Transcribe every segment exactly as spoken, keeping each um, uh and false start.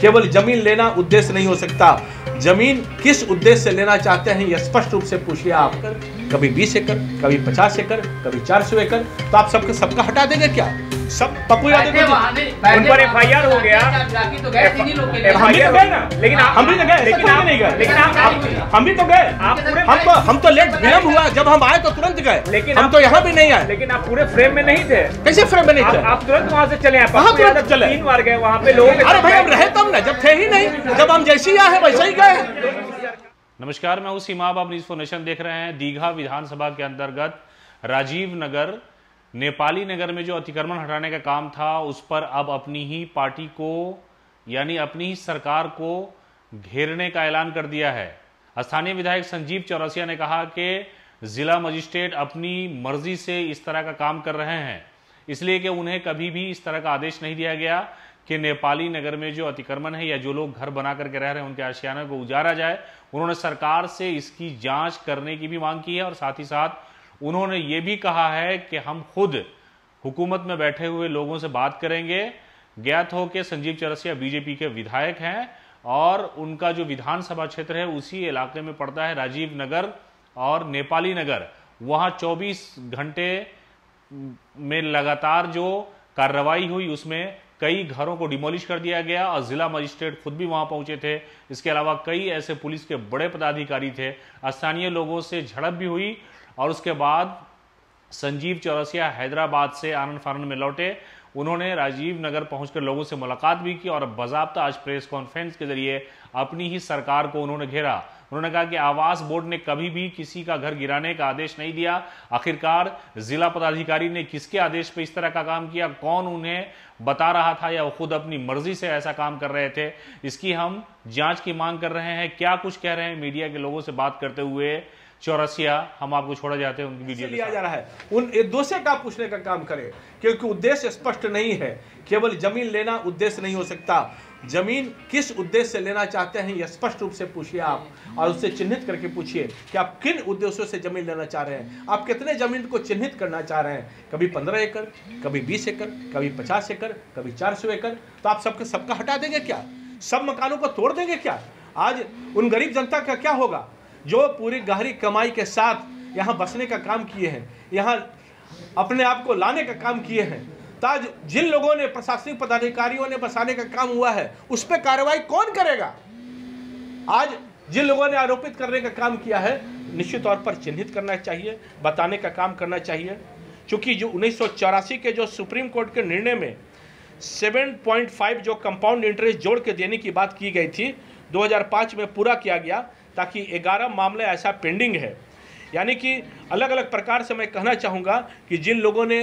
केवल जमीन लेना उद्देश्य नहीं हो सकता। जमीन किस उद्देश्य से लेना चाहते हैं यह स्पष्ट रूप से पूछिए आप। कभी बीस एकड़, कभी पचास एकड़, कभी चार सौ एकड़, तो आप सबके सबका हटा देंगे क्या? सब पप्पू यादव उन पर एफ आई आर हो गया, लेकिन हम भी तो गए, लेकिन हम भी तो गए, हम तो लेट विलम्ब हुआ, जब हम आए तो तुरंत गए, लेकिन हम तो यहाँ भी नहीं आए। लेकिन आप पूरे फ्रेम में नहीं थे। कैसे फ्रेम में नहीं थे? आप तुरंत वहाँ से चले आए, तीन बार गए वहाँ पे लोग। अरे भाई हम रहे तब ना, जब थे ही नहीं, जब हम जैसे ही आए वैसे ही गए। नमस्कार, मैं उसी माँ बाप न्यूज़ फोर नेशन देख रहे हैं। दीघा विधानसभा के अंतर्गत राजीव नगर, नेपाली नगर में जो अतिक्रमण हटाने का काम था उस पर अब अपनी ही पार्टी को यानी अपनी ही सरकार को घेरने का ऐलान कर दिया है। स्थानीय विधायक संजीव चौरसिया ने कहा कि जिला मजिस्ट्रेट अपनी मर्जी से इस तरह का काम कर रहे हैं, इसलिए कि उन्हें कभी भी इस तरह का आदेश नहीं दिया गया कि नेपाली नगर में जो अतिक्रमण है या जो लोग घर बना करके रह रहे हैं उनके आशियाने को उजारा जाए। उन्होंने सरकार से इसकी जांच करने की भी मांग की है और साथ ही साथ उन्होंने ये भी कहा है कि हम खुद हुकूमत में बैठे हुए लोगों से बात करेंगे। ज्ञात हो कि संजीव चौरसिया बीजेपी के विधायक हैं और उनका जो विधानसभा क्षेत्र है उसी इलाके में पड़ता है राजीव नगर और नेपाली नगर। वहाँ चौबीस घंटे में लगातार जो कार्रवाई हुई उसमें कई घरों को डिमोलिश कर दिया गया और जिला मजिस्ट्रेट खुद भी वहां पहुंचे थे। इसके अलावा कई ऐसे पुलिस के बड़े पदाधिकारी थे। स्थानीय लोगों से झड़प भी हुई और उसके बाद संजीव चौरसिया हैदराबाद से आनन फानन में लौटे। उन्होंने राजीव नगर पहुंचकर लोगों से मुलाकात भी की और बाकायदा आज प्रेस कॉन्फ्रेंस के जरिए अपनी ही सरकार को उन्होंने घेरा। उन्होंने कहा कि आवास बोर्ड ने कभी भी किसी का घर गिराने का आदेश नहीं दिया, आखिरकार जिला पदाधिकारी ने किसके आदेश पर इस तरह का काम किया, कौन उन्हें बता रहा था या वो खुद अपनी मर्जी से ऐसा काम कर रहे थे, इसकी हम जांच की मांग कर रहे हैं। क्या कुछ कह रहे हैं मीडिया के लोगों से बात करते हुए चौरसिया, हम आपको छोड़ा जाते हैं उनकी वीडियो लिया जा रहा है। उन एक दूसरे का पूछने का काम करें क्योंकि उद्देश्य स्पष्ट नहीं है। केवल जमीन लेना उद्देश्य नहीं हो सकता। जमीन किस उद्देश्य से लेना चाहते हैं यह स्पष्ट रूप से पूछिए आप और उससे चिन्हित करके पूछिए कि आप किन उद्देश्यों से जमीन लेना चाह रहे हैं। आप कितने जमीन को चिन्हित करना चाह रहे हैं? कभी पंद्रह एकड़, कभी बीस एकड़, कभी पचास एकड़, कभी चार सौ एकड़, तो आप सबके सबका हटा देंगे क्या? सब मकानों को तोड़ देंगे क्या? आज उन गरीब जनता का क्या होगा जो पूरी गहरी कमाई के साथ यहाँ बसने का काम किए हैं, यहाँ अपने आप को लाने का काम किए हैं? ताज जिन लोगों ने, प्रशासनिक पदाधिकारियों ने बसाने का काम हुआ है उस पर कार्रवाई कौन करेगा? आज जिन लोगों ने आरोपित करने का काम किया है निश्चित तौर पर चिन्हित करना चाहिए, बताने का काम करना चाहिए। क्योंकि जो उन्नीस सौ चौरासी के जो सुप्रीम कोर्ट के निर्णय में सात पॉइंट पाँच जो कंपाउंड इंटरेस्ट जोड़ के देने की बात की गई थी दो हज़ार पाँच में पूरा किया गया, ताकि ग्यारह मामले ऐसा पेंडिंग है। यानी कि अलग अलग प्रकार से मैं कहना चाहूँगा कि जिन लोगों ने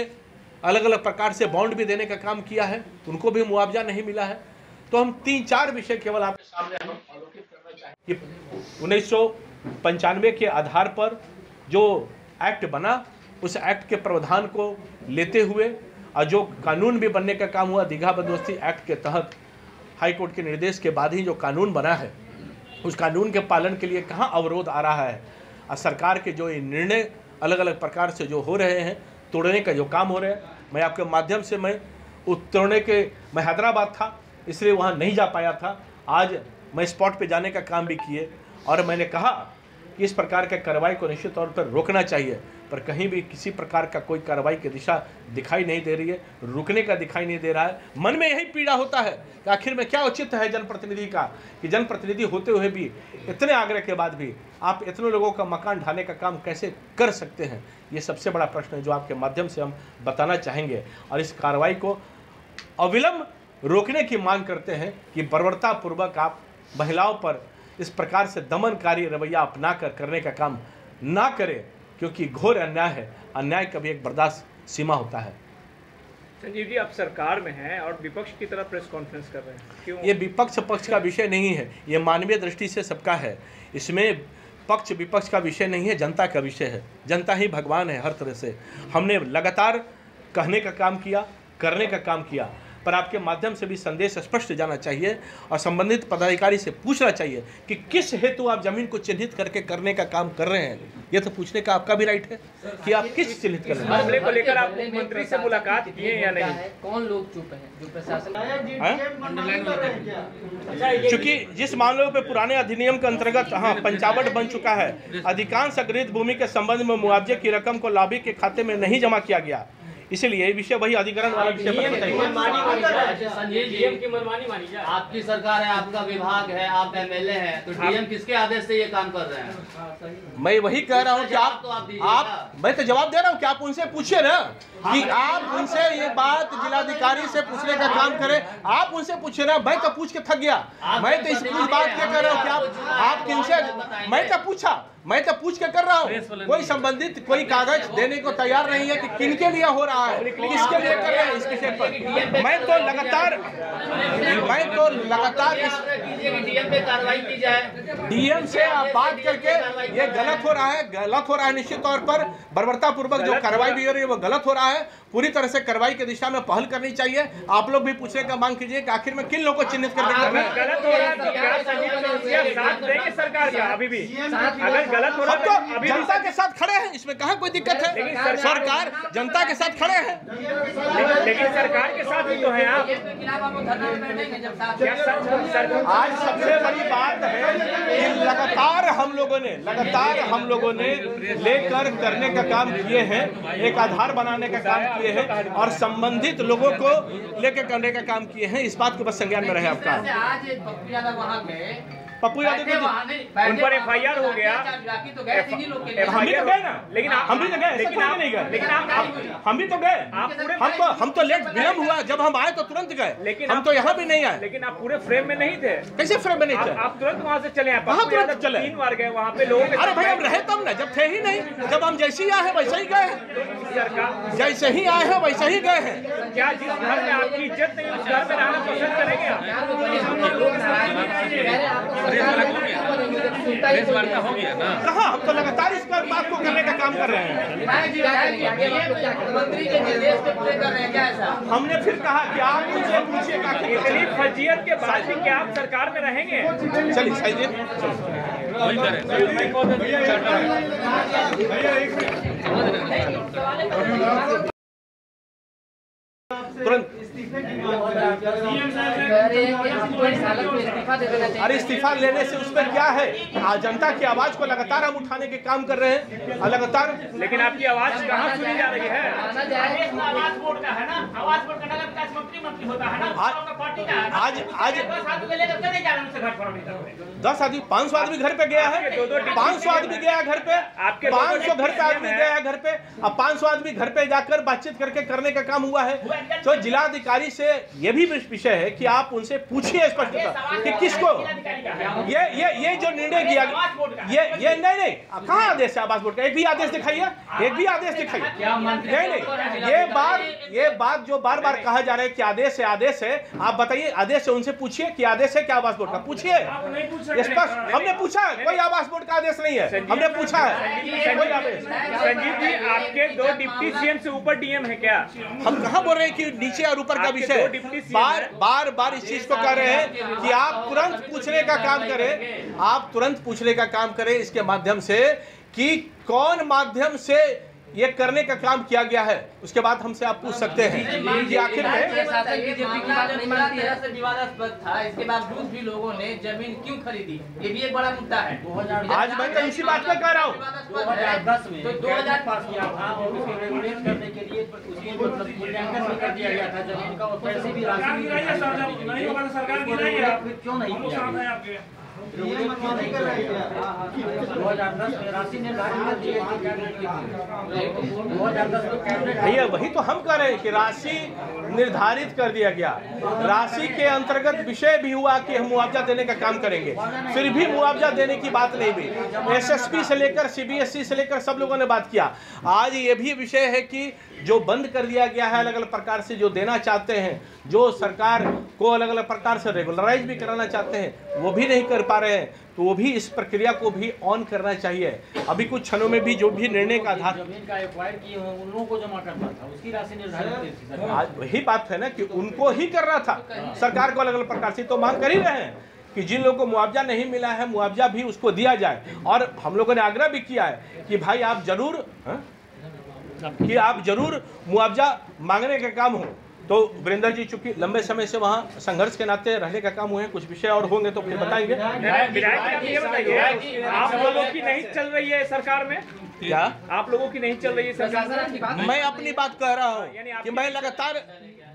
अलग अलग प्रकार से बॉन्ड भी देने का काम किया है उनको भी मुआवजा नहीं मिला है। तो हम तीन चार विषय केवल आपके सामने हम आलोकित करना चाहिए कि उन्नीस सौ पंचानवे के आधार पर जो एक्ट बना उस एक्ट के प्रावधान को लेते हुए और जो कानून भी बनने का काम हुआ दीघा बदमस्ती एक्ट के तहत हाईकोर्ट के निर्देश के बाद ही जो कानून बना है उस कानून के पालन के लिए कहाँ अवरोध आ रहा है। और सरकार के जो निर्णय अलग अलग प्रकार से जो हो रहे हैं, तोड़ने का जो काम हो रहा है, मैं आपके माध्यम से मैं उतरने के मैं हैदराबाद था इसलिए वहाँ नहीं जा पाया था। आज मैं स्पॉट पे जाने का काम भी किए और मैंने कहा कि इस प्रकार के कार्रवाई को निश्चित तौर पर रोकना चाहिए, पर कहीं भी किसी प्रकार का कोई कार्रवाई की दिशा दिखाई नहीं दे रही है, रुकने का दिखाई नहीं दे रहा है। मन में यही पीड़ा होता है कि आखिर में क्या उचित है जनप्रतिनिधि का कि जनप्रतिनिधि होते हुए भी इतने आग्रह के बाद भी आप इतने लोगों का मकान ढाने का काम कैसे कर सकते हैं? ये सबसे बड़ा प्रश्न है जो आपके माध्यम से हम बताना चाहेंगे और इस कार्रवाई को अविलंब रोकने की मांग करते हैं कि बर्बरतापूर्वक आप महिलाओं पर इस प्रकार से दमनकारी रवैया अपना कर करने का काम ना करें क्योंकि घोर अन्याय है। अन्याय का भी एक बर्दाश्त सीमा होता है। संजीव जी, आप सरकार में हैं और विपक्ष की तरह प्रेस कॉन्फ्रेंस कर रहे हैं, क्यों? ये विपक्ष पक्ष का विषय नहीं है, ये मानवीय दृष्टि से सबका है। इसमें पक्ष विपक्ष का विषय नहीं है, जनता का विषय है। जनता ही भगवान है हर तरह से। हमने लगातार कहने का काम किया, करने का काम किया। पर आपके माध्यम से भी संदेश स्पष्ट जाना चाहिए और संबंधित पदाधिकारी से पूछना चाहिए कि किस हेतु आप जमीन को चिन्हित करके करने का काम कर रहे हैं। यह तो पूछने का आपका भी राइट है कि आप किस चिन्हित कर रहे हैं। मामले को लेकर आप मुख्यमंत्री से मुलाकात की है या नहीं? कौन लोग चुप हैं जो प्रशासन, चूँकि जिस मामलों पर पुराने अधिनियम के अंतर्गत हाँ पंचावट बन चुका है, अधिकांश अग्रहित भूमि के संबंध में मुआवजे की रकम को लाभी के खाते में नहीं जमा किया गया, इसीलिए विषय वही अधिकरण वाला विषय। आपकी सरकार है, आपका विभाग है, आप एमएलए हैं, तो डीएम किसके आदेश से ये काम कर रहे हैं? मैं वही कह रहा हूँ कि आप तो आप, आप मैं तो जवाब दे रहा हूँ कि आप उनसे पूछिए ना कि आप उनसे ये बात जिलाधिकारी से पूछने का काम करें। आप उनसे पूछे ना, मैं तो पूछ के थक गया। मैं तो इस बात क्या कर रहा हूँ कि आप किनसे, मैं तो पूछा, मैं तो पूछ के कर रहा हूँ। कोई संबंधित कोई कागज देने को तैयार नहीं है कि किनके लिए हो रहा है, किसके लिए कर रहे हैं इसके विषय पर। मैं तो लगातार मैं तो लगातार डीएम से आप बात करके ये गलत हो रहा है, गलत हो रहा है। निश्चित तौर पर बर्बरतापूर्वक जो कार्रवाई भी हो रही है वो गलत हो रहा है। पूरी तरह से कार्रवाई की दिशा में पहल करनी चाहिए। आप लोग भी पूछने का मांग कीजिए कि आखिर में किन लोगों को चिन्हित करके गलत हो रहा है। तो जनता के साथ खड़े हैं, इसमें कहाँ कोई दिक्कत है? सरकार जनता के साथ खड़े हैं, लेकिन सरकार के साथ ही तो है आप। आज सबसे बड़ी बात है कि लगातार हम लोगों ने लगातार हम लोगों ने लेकर करने का काम किए हैं, एक आधार बनाने का काम किए हैं और संबंधित लोगों को लेकर करने का काम किए हैं। इस बात को बस संज्ञान में रहे आपका। आज पप्पू यादव वहाँ गए, पप्पू यादव उन पर एफ आई आर हो गया, हम भी तो गए ना, लेकिन हम भी तो गए, लेकिन आप नहीं गए, लेकिन हम भी तो गए। हम तो हम तो लेट विलम्ब हुआ, जब हम आए तो तुरंत गए, लेकिन हम तो यहाँ भी नहीं आए। लेकिन आप पूरे फ्रेम में नहीं थे। कैसे फ्रेम में नहीं थे? आप तुरंत वहाँ से चले, वहाँ तुरंत चले, तीन बार गए वहाँ पे लोग। अरे भाई हम रहे तब ना, जब थे ही नहीं। जब हम जैसे ही आए हैं वैसे ही गए, जैसे ही आए हैं वैसे ही गए हैं। क्या जिस घर में आपकी इज्जत नहीं उस घर में रहना पसंद करेंगे? कहा हम तो लगातार इस पर बात को करने का काम कर रहे हैं। हमने फिर कहा कि आप मुझे पूछिए इतनी फजीयत के बाद भी क्या आप सरकार में रहेंगे? चलिए चलिए तुरंत। अरे इस्तीफा लेने से उसमें क्या है? जनता की आवाज को लगातार हम उठाने के काम कर रहे हैं लगातार। लेकिन आपकी आवाज कहाँ सुनी जा रही है? आवास बोर्ड का है ना, आवास बोर्ड का लगता है मंत्री मंत्री होता है ना। आज आज दस आदमी पाँच सौ आदमी घर पे गया है, पाँच सौ आदमी गया घर पे, आपके पाँच सौ घर पे आदमी गया घर पे। अब पाँच सौ आदमी घर पे जाकर बातचीत करके करने का काम हुआ है। तो जिलाधिकारी से ये भी विषय है कि आप उनसे पूछिए स्पष्टता कि किसको ये ये ये जो निर्णय किया ये ये नहीं नहीं कहाँ आदेश है आवास बोर्ड का? एक भी आदेश दिखाइए, एक भी आदेश दिखाइए। नहीं नहीं ये बात ये बात जो बार बार कहा जा रहा है कि आदेश है आदेश है, आप बताइए आदेश है, उनसे पूछिए कि आदेश है क्या आवास बोर्ड का? पूछिए स्पष्ट। हमने पूछा है, कोई आवास बोर्ड का आदेश नहीं है। हमने पूछा है संजीव जी, आपके दो डिप्टी सीएम से ऊपर डीएम है क्या? हम कहाँ बोल रहे हैं कि नीचे और ऊपर का विषय? बार बार बार इस चीज को कह रहे हैं कि आप तुरंत पूछने का काम करें, आप तुरंत पूछने का काम करें इसके माध्यम से कि कौन माध्यम से ये करने का काम किया गया है। उसके बाद हमसे आप पूछ सकते हैं कि आखिर में शासन बीजेपी की बात नहीं मानती है, विवादास्पद था। इसके बावजूद भी लोगों ने जमीन क्यों खरीदी, ये भी एक बड़ा मुद्दा है। आज मैं तो इसी बात पर कह रहा हूँ, दो हजार दस में दो हजार पास किया था और उसको रेगुलेट करने के लिए मूल्यांकन कर दिया गया था जमीन का, और पैसे भी राशि क्यों नहीं भैया? वही तो हम कह रहे हैं कि राशि निर्धारित कर दिया गया, राशि के अंतर्गत विषय भी हुआ कि हम मुआवजा देने का काम करेंगे, फिर भी मुआवजा देने की बात नहीं हुई। एसएसपी से लेकर सीबीएसई से लेकर सब लोगों ने बात किया। आज ये भी विषय है कि जो बंद कर दिया गया है अलग अलग प्रकार से, जो देना चाहते हैं, जो सरकार को अलग अलग प्रकार से रेगुलराइज भी कराना चाहते हैं, वो भी नहीं कर पा रहे हैं, तो वो भी इस प्रक्रिया को भी ऑन करना चाहिए। अभी कुछ क्षणों में भी जो भी निर्णय का आधार वही बात है ना कि उनको ही करना था, सरकार को अलग अलग प्रकार से तो मांग कर ही रहे हैं कि जिन लोगों को मुआवजा नहीं मिला है मुआवजा भी उसको दिया जाए। और हम लोगों ने आग्रह भी किया है कि भाई आप जरूर हा? कि आप जरूर मुआवजा मांगने का काम हो। तो वीरेंद्र जी चूंकि लंबे समय से वहाँ संघर्ष के नाते रहने का काम हुए हैं, कुछ विषय और होंगे तो फिर बताएंगे। आप लोगों की नहीं चल रही है सरकार में, क्या आप लोगों की नहीं चल रही है सरकार? मैं अपनी बात कह रहा हूँ कि मैं लगातार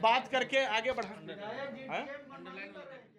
बात करके आगे बढ़ा।